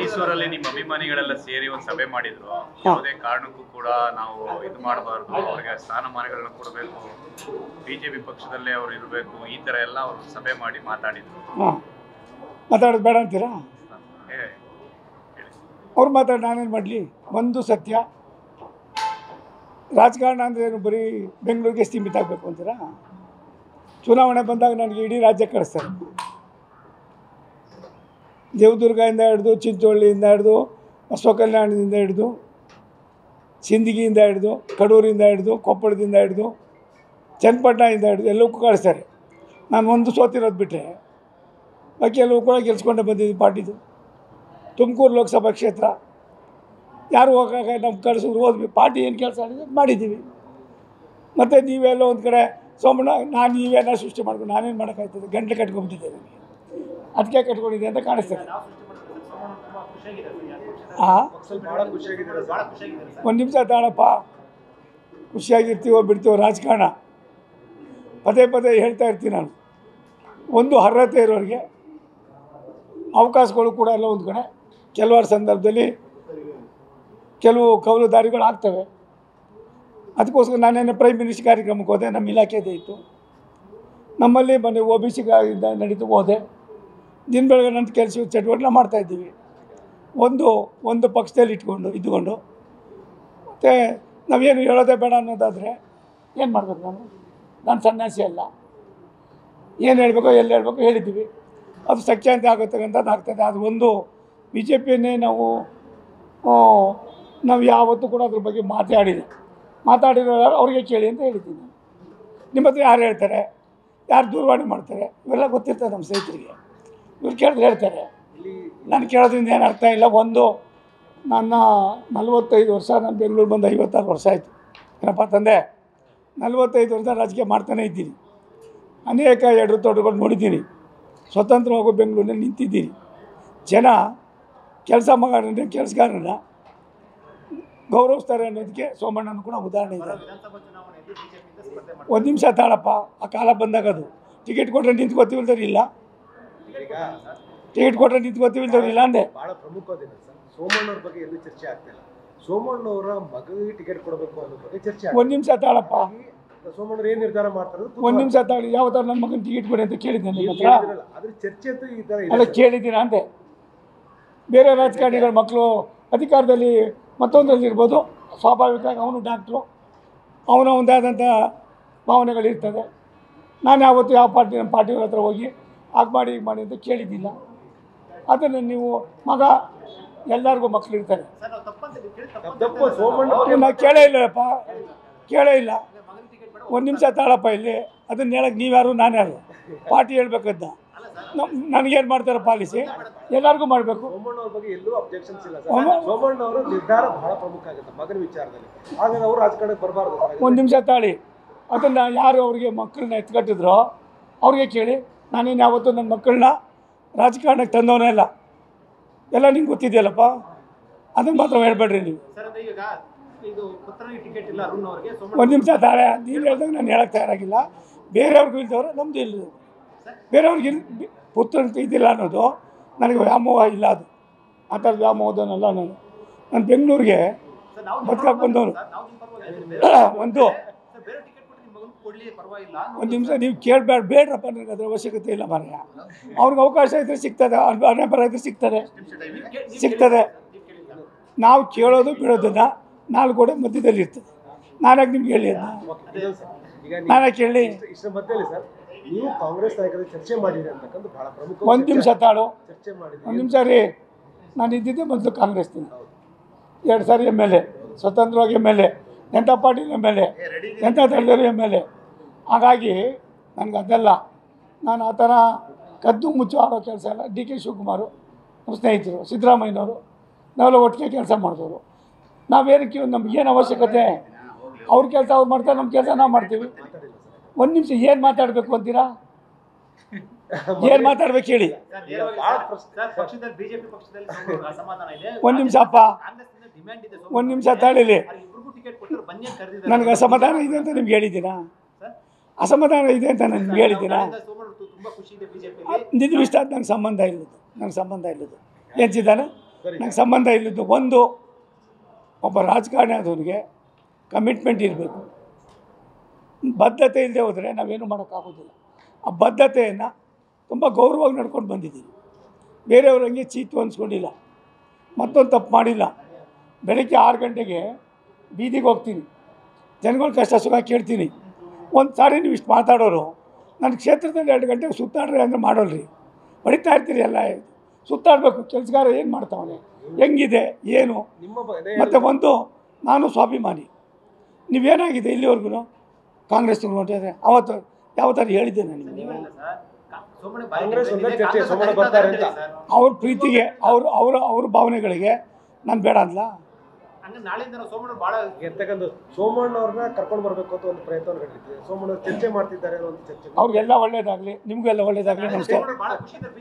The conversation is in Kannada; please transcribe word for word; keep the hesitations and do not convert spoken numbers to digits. ಮೈಸೂರಲ್ಲಿ ನಿಮ್ಮ ಅಭಿಮಾನಿಗಳೆಲ್ಲ ಸೇರಿ ಒಂದು ಸಭೆ ಮಾಡಿದ್ರು, ಯಾವುದೇ ಕಾರಣಕ್ಕೂ ಕೂಡ ನಾವು ಇದು ಮಾಡಬಾರದು, ಅವರಿಗೆ ಸ್ಥಾನಮಾನಗಳನ್ನು ಕೊಡಬೇಕು, ಬಿಜೆಪಿ ಪಕ್ಷದಲ್ಲೇ ಅವರು ಇರಬೇಕು, ಈ ತರ ಎಲ್ಲ ಅವರು ಸಭೆ ಮಾಡಿ ಮಾತಾಡಿದ್ರು. ಮಾತಾಡೋದು ಬೇಡ ಅಂತೀರಾ? ಅವ್ರು ಮಾತಾಡಿ ನಾನೇನು ಮಾಡಲಿ? ಒಂದು ಸತ್ಯ, ರಾಜಕಾರಣ ಅಂದರೆ ಏನು ಬರೀ ಬೆಂಗಳೂರಿಗೆ ಸೀಮಿತ ಆಗಬೇಕು ಅಂತೀರಾ? ಚುನಾವಣೆ ಬಂದಾಗ ನನಗೆ ಇಡೀ ರಾಜ್ಯ ಕಳಿಸ್ತಾರೆ. ದೇವದುರ್ಗದಿಂದ ಹಿಡಿದು, ಚಿಂಚೋಳಿಯಿಂದ ಹಿಡಿದು, ಬಸವಕಲ್ಯಾಣದಿಂದ ಹಿಡಿದು, ಸಿಂದಗಿಯಿಂದ ಹಿಡಿದು, ಕಡೂರಿಂದ ಹಿಡಿದು, ಕೊಪ್ಪಳದಿಂದ ಹಿಡಿದು, ಚನ್ನಪಟ್ಟಣದಿಂದ ಹಿಡಿದು ಎಲ್ಲವೂ ಕಳಿಸ್ತಾರೆ. ನಾನು ಒಂದು ಸೋತಿರೋದು ಬಿಟ್ಟರೆ ಬಾಕಿ ಎಲ್ಲವೂ ಕೂಡ ಗೆಲ್ಸ್ಕೊಂಡೆ ಬಂದಿದ್ದು ಪಾರ್ಟಿದು. ತುಮಕೂರು ಲೋಕಸಭಾ ಕ್ಷೇತ್ರ ಯಾರು ಹೋಗಾಗ ನಮ್ಗೆ ಕಳಿಸಿದ್ರು, ಹೋದ್ವಿ, ಪಾರ್ಟಿ ಏನು ಕೆಲಸ ಆಡಿದ್ರು ಮಾಡಿದ್ದೀವಿ. ಮತ್ತು ನೀವೆಲ್ಲ ಒಂದು ಕಡೆ ಸೋಮಣ್ಣ ನಾನು ನೀವೇನೋ ಸೃಷ್ಟಿ ಮಾಡ್ಕೊಂಡು ನಾನೇನು ಮಾಡೋಕ್ಕಾಗ್ತದೆ? ಗಂಟೆ ಕಟ್ಕೊಂಡ್ಬಿಟ್ಟಿದ್ದೆ, ನನಗೆ ಅದಕ್ಕೆ ಕಟ್ಕೊಂಡಿದೆ ಅಂತ ಕಾಣಿಸ್ತದೆ. ಹಾಂ, ಒಂದು ನಿಮಿಷ ತಾಳಪ್ಪ, ಖುಷಿಯಾಗಿರ್ತೀವೋ ಬಿಡ್ತೀವೋ ರಾಜಕಾರಣ ಪದೇ ಪದೇ ಹೇಳ್ತಾ ಇರ್ತೀನಿ ನಾನು. ಒಂದು ಅರ್ಹತೆ ಇರೋರಿಗೆ ಅವಕಾಶಗಳು ಕೂಡ ಎಲ್ಲ ಒಂದು ಕಡೆ ಕೆಲವಾರು ಸಂದರ್ಭದಲ್ಲಿ ಕೆಲವು ಕೌಲುದಾರಿಗಳು ಆಗ್ತವೆ. ಅದಕ್ಕೋಸ್ಕರ ನಾನೇನು ಪ್ರೈಮ್ ಮಿನಿಸ್ಟರ್ ಕಾರ್ಯಕ್ರಮಕ್ಕೆ ಹೋದೆ, ನಮ್ಮ ಇಲಾಖೆದೇ ಇತ್ತು. ನಮ್ಮಲ್ಲಿ ಮೊನ್ನೆ ಒ ಬಿ ಸಿ ನಡೀತು, ಹೋದೆ. ದಿನ ಬೆಳಗ್ಗೆ ನನ್ನ ಕೆಲಸ ಚಟುವಟಿಕೆ ಮಾಡ್ತಾಯಿದ್ದೀವಿ. ಒಂದು ಒಂದು ಪಕ್ಷದಲ್ಲಿ ಇಟ್ಕೊಂಡು ಇದ್ದುಕೊಂಡು ಮತ್ತು ನಾವೇನು ಹೇಳೋದೇ ಬೇಡ ಅನ್ನೋದಾದರೆ ಏನು ಮಾಡಬೇಕು? ನಾನು ನಾನು ಸನ್ಯಾಸಿ ಅಲ್ಲ, ಏನು ಹೇಳಬೇಕೋ ಎಲ್ಲಿ ಹೇಳಬೇಕು ಹೇಳಿದ್ದೀವಿ. ಅದು ಸಖ್ಯ ಅಂತ ಆಗುತ್ತಕ್ಕಂಥದ್ದು ಆಗ್ತದೆ. ಅದು ಒಂದು ಬಿ ಜೆ ಪಿಯನ್ನೇ ನಾವು ನಾವು ಯಾವತ್ತೂ ಕೂಡ ಅದ್ರ ಬಗ್ಗೆ ಮಾತಾಡಿಲ್ಲ. ಮಾತಾಡಿರೋ ಅವ್ರಿಗೆ ಕೇಳಿ ಅಂತ ಹೇಳ್ತೀನಿ. ನಿಮ್ಮ ಹತ್ರ ಯಾರು ಹೇಳ್ತಾರೆ, ಯಾರು ದೂರವಾಣಿ ಮಾಡ್ತಾರೆ, ಇವೆಲ್ಲ ಗೊತ್ತಿರ್ತದೆ ನಮ್ಮ ಸ್ನೇಹಿತರಿಗೆ. ಇವ್ರು ಕೇಳಿದ್ರೆ ಹೇಳ್ತಾರೆ, ನಾನು ಕೇಳೋದ್ರಿಂದ ಏನು ಅರ್ಥ ಇಲ್ಲ. ಒಂದು ನನ್ನ ನಲವತ್ತೈದು ವರ್ಷ, ನಾನು ಬೆಂಗಳೂರು ಬಂದು ಐವತ್ತಾರು ವರ್ಷ ಆಯಿತು. ಏನಪ್ಪ ತಂದೆ, ನಲವತ್ತೈದು ವರ್ಷ ರಾಜಕೀಯ ಮಾಡ್ತಾನೆ ಇದ್ದೀನಿ. ಅನೇಕ ಎಡರು ತೊಡರುಗಳು ನೋಡಿದ್ದೀನಿ. ಸ್ವತಂತ್ರವಾಗೂ ಬೆಂಗಳೂರಿನಲ್ಲಿ ನಿಂತಿದ್ದೀನಿ. ಜನ ಕೆಲಸ ಮಗಾರನ್ನ, ಕೆಲಸಗಾರನ ಗೌರವಿಸ್ತಾರೆ ಅನ್ನೋದಕ್ಕೆ ಸೋಮಣ್ಣನ ಕೂಡ ಉದಾಹರಣೆ ಇದೆ. ಒಂದು ನಿಮಿಷ ತಾಳಪ್ಪ, ಆ ಕಾಲ ಬಂದಾಗ ಅದು ಟಿಕೆಟ್ ಕೊಟ್ಟರೆ ನಿಂತ್ಕೋತೀವಿಲ್ದವ್ರು ಇಲ್ಲ, ಟಿಕೆಟ್ ಕೊಟ್ಟರೆ ನಿಂತ್ಕೋತೀವಿಲ್ದವ್ರು ಇಲ್ಲ ಅಂದೆ. ಭಾಳ ಪ್ರಮುಖವಾದ ಸೋಮಣ್ಣವ್ರ ಬಗ್ಗೆ ಎಲ್ಲೂ ಚರ್ಚೆ ಆಗ್ತಿಲ್ಲ. ಸೋಮಣ್ಣವರ ಮಗುವಿಗೆ ಟಿಕೆಟ್ ಕೊಡಬೇಕು ಅನ್ನೋ ಬಗ್ಗೆ ಚರ್ಚೆ. ಒಂದು ನಿಮಿಷ ತಾಳಪ್ಪ, ಸೋಮಣ್ಣ ಏನು ನಿರ್ಧಾರ ಮಾಡ್ತಾರೆ? ಒಂದು ನಿಮಿಷ ತಾಳಿ, ಯಾವ ಥರ ನನ್ನ ಮಗನ ಟಿಕೆಟ್ ಕೊಡಿ ಅಂತ ಕೇಳಿದ್ದೀನಿ ಅದ್ರ ಚರ್ಚೆ ಅಂತೂ ಈ ಥರ ಅಲ್ಲ, ಕೇಳಿದ್ದೀರಾ ಅಂದೆ. ಬೇರೆ ರಾಜಕಾರಣಿಗಳ ಮಕ್ಕಳು ಅಧಿಕಾರದಲ್ಲಿ ಮತ್ತೊಂದರಲ್ಲಿರ್ಬೋದು, ಸ್ವಾಭಾವಿಕವಾಗಿ ಅವನು ಡಾಕ್ಟ್ರು, ಅವನ ಒಂದಾದಂಥ ಭಾವನೆಗಳಿರ್ತದೆ. ನಾನು ಯಾವತ್ತು ಯಾವ ಪಾರ್ಟಿ ನಮ್ಮ ಪಾರ್ಟಿಯವ್ರ ಹತ್ರ ಹೋಗಿ ಹಾಗೆ ಮಾಡಿ ಹೀಗೆ ಮಾಡಿ ಅಂತ ಕೇಳಿದ್ದಿಲ್ಲ. ಅದನ್ನು ನೀವು ಮಗ, ಎಲ್ಲರಿಗೂ ಮಕ್ಕಳು ಇರ್ತಾರೆ. ನಾನು ಕೇಳೇ ಇಲ್ಲಪ್ಪ, ಕೇಳೇ ಇಲ್ಲ. ಒಂದು ನಿಮಿಷ ತಾಳಪ್ಪ, ಇಲ್ಲಿ ಅದನ್ನು ಹೇಳಕ್ಕೆ ನೀವ್ಯಾರು ನಾನು ಯಾರು? ಪಾರ್ಟಿ ಹೇಳ್ಬೇಕದ್ನ, ನನಗೇನು ಮಾಡ್ತಾರೆ ಪಾಲಿಸಿ, ಎಲ್ಲರಿಗೂ ಮಾಡಬೇಕು. ಸೋಮಣ್ಣವ್ರ ಬಗ್ಗೆ ಎಲ್ಲೂ ಅಬ್ಜೆಕ್ಷನ್ಸ್ ಇಲ್ಲ. ಸೋಮಣ್ಣವರು ನಿರ್ಧಾರ ಬಹಳ ಪ್ರಮುಖ ಆಗುತ್ತೆ ಮಗನ ವಿಚಾರದಲ್ಲಿ, ಆದರೆ ಅವರು ರಾಜಕಾರಣಕ್ಕೆ ಬರಬಾರ್ದು. ಒಂದು ನಿಮಿಷ ತಾಳಿ, ಅದನ್ನು ಯಾರು ಅವರಿಗೆ ಮಕ್ಕಳನ್ನ ಎತ್ಕಟ್ಟಿದ್ರೋ ಅವ್ರಿಗೆ ಕೇಳಿ. ನಾನೇನು ಯಾವತ್ತೂ ನನ್ನ ಮಕ್ಕಳನ್ನ ರಾಜಕಾರಣಕ್ಕೆ ತಂದವನೇ ಇಲ್ಲ. ಎಲ್ಲ ನಿಮ್ಗೆ ಗೊತ್ತಿದೆಯಲ್ಲಪ್ಪ, ಅದನ್ನು ಮಾತ್ರ ಹೇಳ್ಬೇಡ್ರಿ ನೀವು. ಒಂದು ನಿಮಿಷ ತಾಳೆ, ನೀನು ಹೇಳ್ದಂಗೆ ನಾನು ಹೇಳಕ್ಕೆ ತಯಾರಾಗಿಲ್ಲ. ಬೇರೆಯವ್ರಿಗೂ ಇಲ್ದವ್ರೆ, ನಮ್ಮದು ಇಲ್ಲದು. ಬೇರೆಯವ್ರಿಗೆ ಪುತ್ರನಿಗೆ ಇದಿಲ್ಲ ಅನ್ನೋದು ನನಗೆ ವ್ಯಾಮೋಹ ಇಲ್ಲ. ಅದು ಆ ಥರದ ವ್ಯಾಮೋಹದನಲ್ಲ ನಾನು. ನಾನು ಬೆಂಗಳೂರಿಗೆ ಬದುಕಕ್ಕೆ ಬಂದವನು. ಒಂದು ಒಂದು ನಿಮಿಷ ನೀವು ಕೇಳಬೇಡ, ಬೇಡ್ರಪ್ಪ, ನನಗೆ ಅದರ ಅವಶ್ಯಕತೆ ಇಲ್ಲ ಮನೆಯ. ಅವ್ರಿಗೆ ಅವಕಾಶ ಇದ್ದರೆ ಸಿಗ್ತದೆ, ಅನೇ ಬರ ಇದ್ರೆ ಸಿಗ್ತದೆ ಸಿಗ್ತದೆ ನಾವು ಕೇಳೋದು ಬಿಡೋದನ್ನು ನಾಲ್ಕು ಗೋಡೆ ಮಧ್ಯದಲ್ಲಿ ಇರ್ತದೆ. ನಾನಾಗಿ ನಿಮ್ಗೆ ಹೇಳಿ ಅದನ್ನ ನಾನಾಗಿ ಕೇಳಿ ಇಷ್ಟರ ಮಧ್ಯದಲ್ಲಿ ಸರ್, ನೀವು ಕಾಂಗ್ರೆಸ್ ನಾಯಕರ ಚರ್ಚೆ ಮಾಡಿದ್ರೆ ಅಂತಕ್ಕಂಥ ಭಾಳ ಪ್ರಮುಖ. ಒಂದು ನಿಮಿಷ ತಾಳು, ಚರ್ಚೆ ಮಾಡಿ. ಒಂದು ನಿಮಿಷ ರೀ, ನಾನು ಇದ್ದಿದ್ದೆ ಮೊದಲು ಕಾಂಗ್ರೆಸ್ನಿಂದ. ಎರಡು ಸಾರಿ ಎಮ್ ಎಲ್ ಎ, ಸ್ವತಂತ್ರವಾಗಿ M L A, Janata party M L A, Janata ದಳದವರು ಎಮ್ ಎಲ್ ಎ. ಹಾಗಾಗಿ ನನಗೆ ಅದೆಲ್ಲ, ನಾನು ಆ ಥರ ಕದ್ದು ಮುಚ್ಚು ಆಡೋ ಕೆಲಸ ಎಲ್ಲ. ಡಿ ಕೆ ಶಿವಕುಮಾರು ನಮ್ಮ ಸ್ನೇಹಿತರು, ಸಿದ್ದರಾಮಯ್ಯನವರು, ನಾವೆಲ್ಲ ಒಟ್ಟಿಗೆ ಕೆಲಸ ಮಾಡಿದವರು. ನಾವೇನಕ್ಕೆ ನಮಗೇನು ಅವಶ್ಯಕತೆ? ಅವ್ರ ಕೆಲಸ ಅವ್ರು ಮಾಡ್ತಾರೆ, ನಮ್ಮ ಕೆಲಸ ನಾವು ಮಾಡ್ತೀವಿ. ಒಂದು ನಿಮಿಷ ಏನು ಮಾತಾಡಬೇಕು ಅಂತೀರಾ? ಏನು ಮಾತಾಡ್ಬೇಕು ಹೇಳಿ? ಒಂದು ನಿಮಿಷ ಅಪ್ಪ, ಒಂದು ನಿಮಿಷ ತಾಳಿಲಿ. ನನಗೆ ಅಸಮಾಧಾನ ಇದೆ ಅಂತ ನಿಮ್ಗೆ ಹೇಳಿದ್ದೀನಾ? ಅಸಮಾಧಾನ ಇದೆ ಅಂತ ನಾನು ನಿಮ್ಗೆ ಹೇಳಿದ್ದೀನಾ? ನಿನ್ನ ಇಷ್ಟ, ನಂಗೆ ಸಂಬಂಧ ಇಲ್ಲದು, ನಂಗೆ ಸಂಬಂಧ ಇಲ್ಲದು. ಏನ್ಸಿದ್ದಾನೆ ನಂಗೆ ಸಂಬಂಧ ಇಲ್ಲದ್ದು. ಒಂದು ಒಬ್ಬ ರಾಜಕಾರಣಿ ಆದವನಿಗೆ ಕಮಿಟ್ಮೆಂಟ್ ಇರಬೇಕು. ಬದ್ಧತೆ ಇಲ್ಲದೆ ಹೋದರೆ ನಾವೇನು ಮಾಡೋಕ್ಕಾಗೋದಿಲ್ಲ. ಆ ಬದ್ಧತೆಯನ್ನು ತುಂಬ ಗೌರವವಾಗಿ ನಡ್ಕೊಂಡು ಬಂದಿದ್ದೀವಿ. ಬೇರೆಯವ್ರ ಹಂಗೆ ಚೀತು ಅನಿಸ್ಕೊಂಡಿಲ್ಲ, ಮತ್ತೊಂದು ತಪ್ಪು ಮಾಡಿಲ್ಲ. ಬೆಳಗ್ಗೆ ಆರು ಗಂಟೆಗೆ ಬೀದಿಗೆ ಹೋಗ್ತೀನಿ, ಜನಗಳ ಕಷ್ಟ ಸುಖ ಕೇಳ್ತೀನಿ. ಒಂದು ಸಾರಿ ನೀವು ಇಷ್ಟು ಮಾತಾಡೋರು ನನ್ನ ಕ್ಷೇತ್ರದಲ್ಲಿ ಎರಡು ಗಂಟೆಗೆ ಸುತ್ತಾಡ್ರಿ ಅಂದರೆ ಮಾಡೋಲ್ರಿ, ಹೊಡಿತಾ ಇರ್ತೀರಿ. ಎಲ್ಲ ಸುತ್ತಾಡಬೇಕು, ಕೆಲಸಗಾರ ಏನು ಮಾಡ್ತಾವನೆ, ಹೆಂಗಿದೆ, ಏನು. ಮತ್ತು ಒಂದು ನಾನು ಸ್ವಾಭಿಮಾನಿ. ನೀವೇನಾಗಿದೆ ಇಲ್ಲಿವರೆಗೂ ಕಾಂಗ್ರೆಸ್ ನೋಡಿದ್ರೆ ಅವತ್ತು ಯಾವತ್ತಾರು ಹೇಳಿದ್ದೆ ನನಗೆ. ಅವ್ರ ಪ್ರೀತಿಗೆ ಅವರು ಅವರ ಅವ್ರ ಭಾವನೆಗಳಿಗೆ ನಾನು ಬೇಡ ಅಂದ್ಲ. ಸೋಮಣ್ಣ ಅವ್ರನ್ನ ಕರ್ಕೊಂಡು ಬರಬೇಕು ಅಂತ ಒಂದು ಪ್ರಯತ್ನ ನಡೆದಿದೆ. ಸೋಮಣ್ಣ ಚರ್ಚೆ ಮಾಡ್ತಿದ್ದಾರೆ. ಅವ್ರಿಗೆಲ್ಲ ಒಳ್ಳೇದಾಗಲಿ, ನಿಮಗೆಲ್ಲ ಒಳ್ಳೇದಾಗಲಿ. ನಮಸ್ಕಾರ.